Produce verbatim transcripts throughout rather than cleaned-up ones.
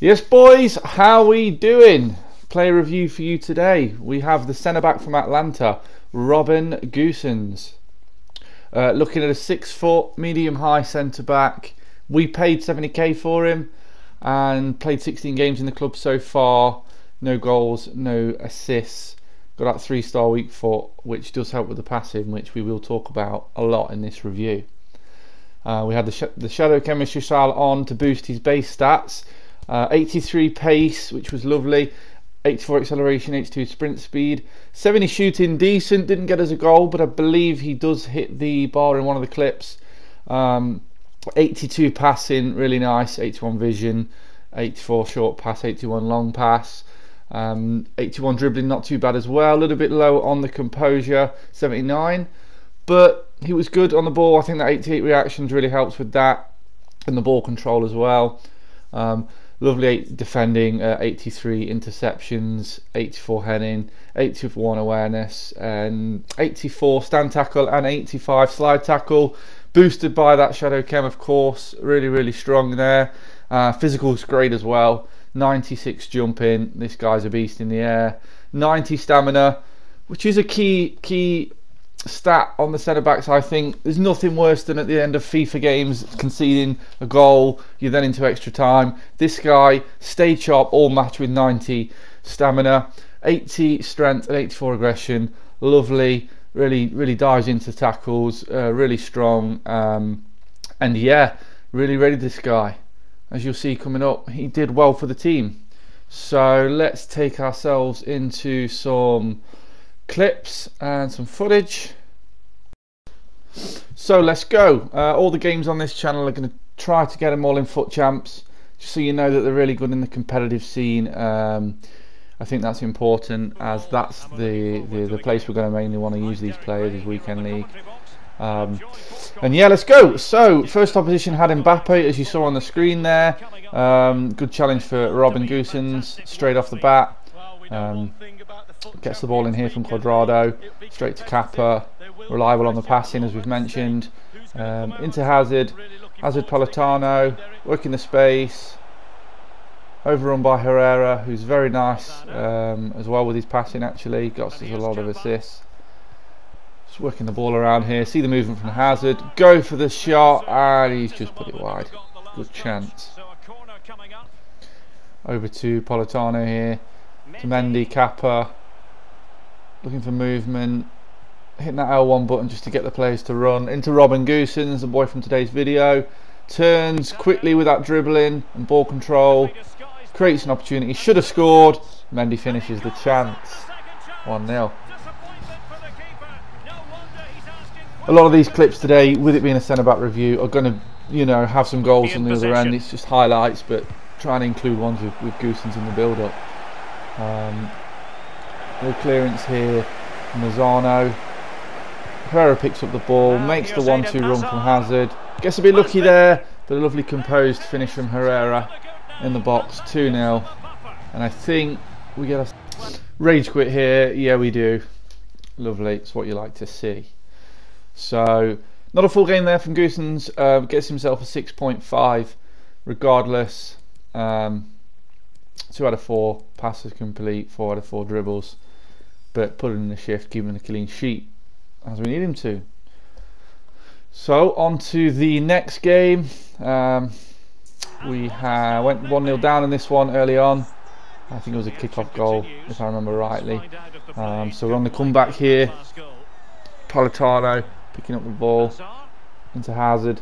Yes, boys, how we doing? Player review for you today. We have the centre back from Atlanta, Robin Gosens. Uh, looking at a six foot, medium high centre back. We paid seventy K for him and played sixteen games in the club so far. No goals, no assists. Got that three star weak foot, which does help with the passing, which we will talk about a lot in this review. Uh, we had the, sh the shadow chemistry style on to boost his base stats. Uh, eighty-three pace, which was lovely, eighty-four acceleration, eighty-two sprint speed, seventy shooting, decent, didn't get us a goal, but I believe he does hit the bar in one of the clips. um, eighty-two passing, really nice, eighty-one vision, eighty-four short pass, eighty-one long pass, um, eighty-one dribbling, not too bad as well, a little bit low on the composure, seventy-nine, but he was good on the ball. I think that eighty-eight reactions really helps with that, and the ball control as well. um, Lovely defending, uh, eighty-three interceptions, eighty-four heading, eighty-one awareness, and eighty-four stand tackle and eighty-five slide tackle. Boosted by that shadow chem, of course. Really, really strong there. Uh, physical's great as well. ninety-six jumping. This guy's a beast in the air. ninety stamina, which is a key key stat on the centre backs. I think there's nothing worse than at the end of FIFA games conceding a goal, you're then into extra time. This guy stayed sharp all match with ninety stamina, eighty strength and eighty-four aggression. Lovely, really really dives into tackles, uh, really strong, um, and yeah, really rated this guy. As you'll see coming up, he did well for the team. So let's take ourselves into some clips and some footage. So let's go. Uh, all the games on this channel are going to try to get them all in foot champs, just so you know that they're really good in the competitive scene. um, I think that's important, as that's the, the, the place we're going to mainly want to use these players, is weekend league. Um, and yeah, let's go. So first opposition had Mbappe, as you saw on the screen there. Um, good challenge for Robin Gosens straight off the bat. Um, gets the ball in here from Cuadrado, straight to Kappa, reliable on the passing as we've mentioned, um, into Hazard, Hazard Politano, working the space, overrun by Herrera, who's very nice um, as well with his passing actually, got us a lot of assists. Just working the ball around here, see the movement from Hazard, go for the shot, and he's just put it wide. Good chance. Over to Politano here, to Mendy, Kappa, looking for movement, hitting that L one button just to get the players to run. Into Robin Gosens, the boy from today's video, turns quickly with that dribbling and ball control, creates an opportunity, should have scored. Mendy finishes the chance, one nil. A lot of these clips today, with it being a centre-back review, are going to, you know, have some goals on the other end. It's just highlights, but trying to include ones with, with Gosens in the build-up. Um, no clearance here, Mazzano. Herrera picks up the ball, makes the one two run from Hazard, gets a bit lucky there, but a lovely composed finish from Herrera in the box, two nil. And I think we get a rage quit here. Yeah, we do. Lovely, it's what you like to see. So not a full game there from Gosens. Uh, gets himself a six point five regardless. um, Two out of four passes complete, four out of four dribbles, but put in the shift, keeping a clean sheet as we need him to. So on to the next game. Um, we uh, went one nil down in this one early on. I think it was a kickoff goal, if I remember rightly. Um, so we're on the comeback here. Politano picking up the ball into Hazard.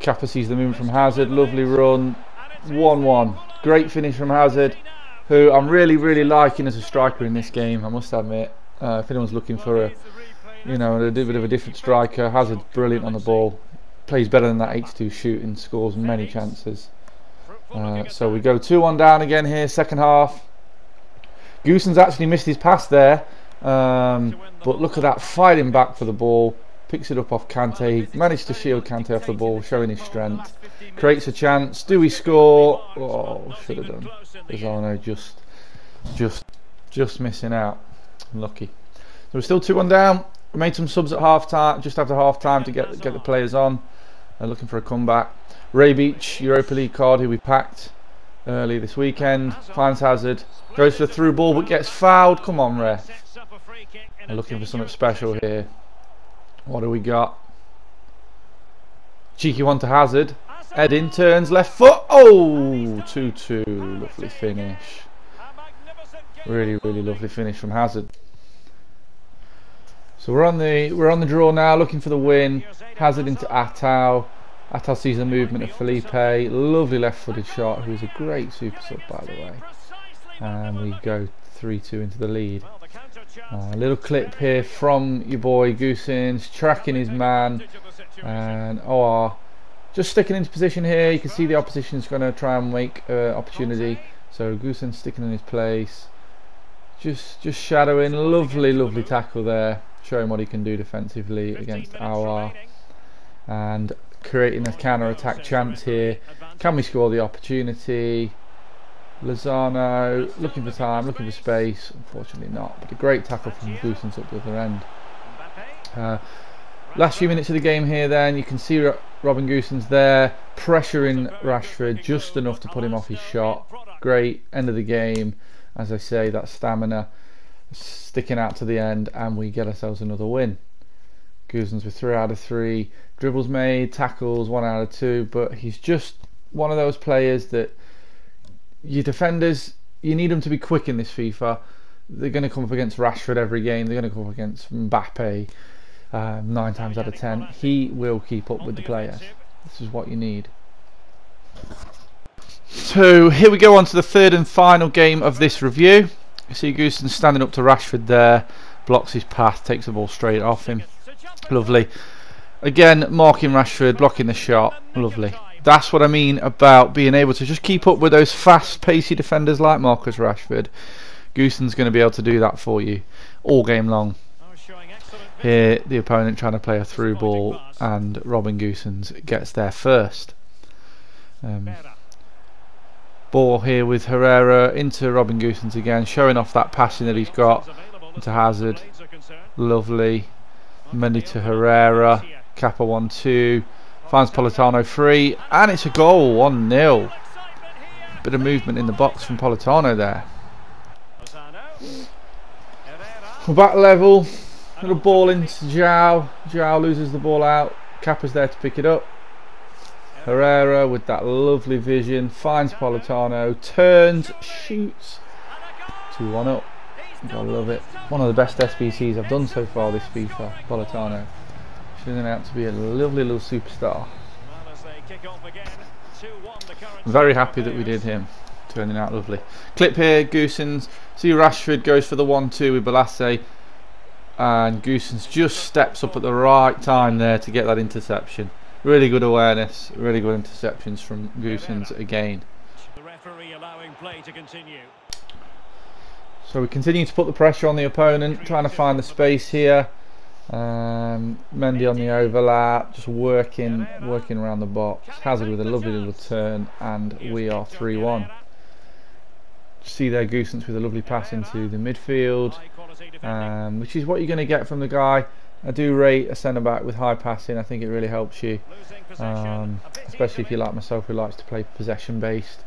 Kappa sees the movement from Hazard. Lovely run. one one. Great finish from Hazard, who I'm really really liking as a striker in this game, I must admit. Uh, if anyone's looking for a you know a bit of a different striker, Hazard's brilliant on the ball, plays better than that eighty-two shooting, scores many chances. Uh, so we go two one down again here, second half. Gosens actually missed his pass there, um, but look at that, fighting back for the ball, picks it up off Kante, managed to shield Kante off the ball, showing his strength, creates a chance. Do we score? Oh, should have done. Lozano just just just missing out, unlucky. So we're still two one down. We made some subs at half time, just after half time, to get get the players on and looking for a comeback. Ray Beach, Europa League card, who we packed, early this weekend. Finds Hazard, goes for the through ball but gets fouled. Come on, ref. We're looking for something special here. What do we got? Cheeky one to Hazard. Head in, turns, left foot. Oh, two two. Lovely finish. Really, really lovely finish from Hazard. So we're on the we're on the draw now, looking for the win. Hazard into Atau. Atau sees the movement of Felipe. Lovely left-footed shot. Who's a great super sub, by the way. And we go three two into the lead. A uh, little clip here from your boy Gosens, tracking his man, and O R just sticking into position here. You can see the opposition's going to try and make uh, opportunity. So Gosens sticking in his place, just just shadowing. Lovely, lovely tackle there, showing what he can do defensively against O R, and creating a counter attack chance here. Can we score the opportunity? Lozano looking for time, looking for space. Unfortunately not, but a great tackle from Gosens up the other end. Uh, last few minutes of the game here then. You can see Robin Gosens there pressuring Rashford just enough to put him off his shot. Great end of the game. As I say, that stamina sticking out to the end, and we get ourselves another win. Gosens with three out of three dribbles made, tackles one out of two, but he's just one of those players that your defenders, you need them to be quick in this FIFA. They're going to come up against Rashford every game. They're going to come up against Mbappe um, nine times out of ten. He will keep up with the players. This is what you need. So here we go on to the third and final game of this review. You see Gosens standing up to Rashford there. Blocks his path, takes the ball straight off him. Lovely. Again, marking Rashford, blocking the shot. Lovely. That's what I mean about being able to just keep up with those fast, pacey defenders like Marcus Rashford. Gosens going to be able to do that for you all game long. Here, the opponent trying to play a through ball, and Robin Gosens gets there first. Um, ball here with Herrera into Robin Gosens again, showing off that passing that he's got into Hazard. Lovely. Mendy to Herrera. Kappa one two. Finds Politano free, and it's a goal, one nil. Bit of movement in the box from Politano there. We're back level. Little ball into Zhao. Zhao loses the ball out. Kappa's there to pick it up. Herrera with that lovely vision finds Politano, turns, shoots. two one up. Gotta love it. One of the best S B Cs I've done so far this FIFA, Politano. Turning out to be a lovely little superstar. I'm very happy that we did him. Turning out lovely. Clip here, Gosens. See Rashford goes for the one two with Bolasie, and Gosens just steps up at the right time there to get that interception. Really good awareness, really good interceptions from Gosens again. The referee allowing play to continue. So we continue to put the pressure on the opponent, trying to find the space here. Um, Mendy on the overlap, just working working around the box. Hazard with a lovely little turn, and we are three one. See there Gosens with a lovely pass into the midfield, um, which is what you're going to get from the guy. I do rate a centre back with high passing. I think it really helps you, um, especially if you're like myself who likes to play possession based.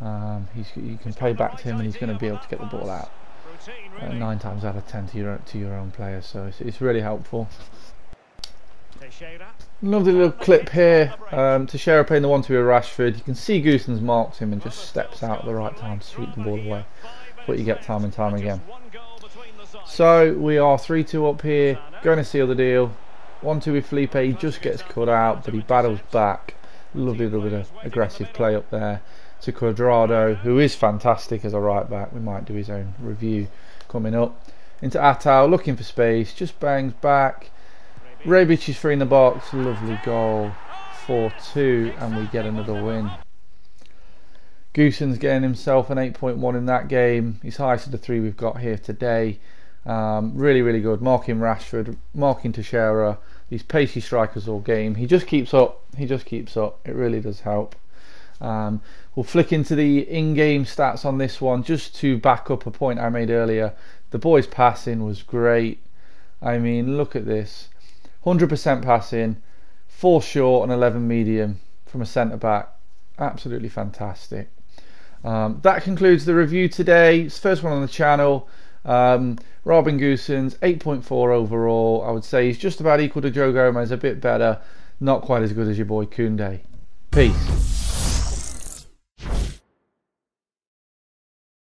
Um, he's, you can play back to him and he's going to be able to get the ball out Uh, nine times out of ten to your to your own players, so it's, it's really helpful. Lovely little clip here. Um, Teixeira playing the one two with Rashford. You can see Gosens marks him and just steps out at the right time to sweep the ball away. But you get time and time again. So we are three two up here, going to seal the deal. one two with Felipe. He just gets cut out, but he battles back. Lovely little bit of aggressive play up there to Cuadrado, who is fantastic as a right back. We might do his own review coming up. Into Atal, looking for space, just bangs back. Ray Beach is free in the box. Lovely goal, four two, and we get another win. Gosens getting himself an eight point one in that game. He's highest of the three we've got here today. Um, really, really good. Marking Rashford, marking Teixeira. These pacey strikers all game. He just keeps up. He just keeps up. It really does help. Um, we'll flick into the in-game stats on this one just to back up a point I made earlier. The boys' passing was great. I mean, look at this: one hundred percent passing, four short and eleven medium from a centre back. Absolutely fantastic. Um, that concludes the review today. It's the first one on the channel. Um, Robin Gosens, eight point four overall. I would say he's just about equal to Joe Gomez, a bit better, not quite as good as your boy Koundé. Peace.